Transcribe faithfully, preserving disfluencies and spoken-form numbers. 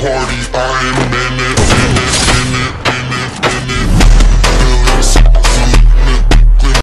party, I am in it, in it.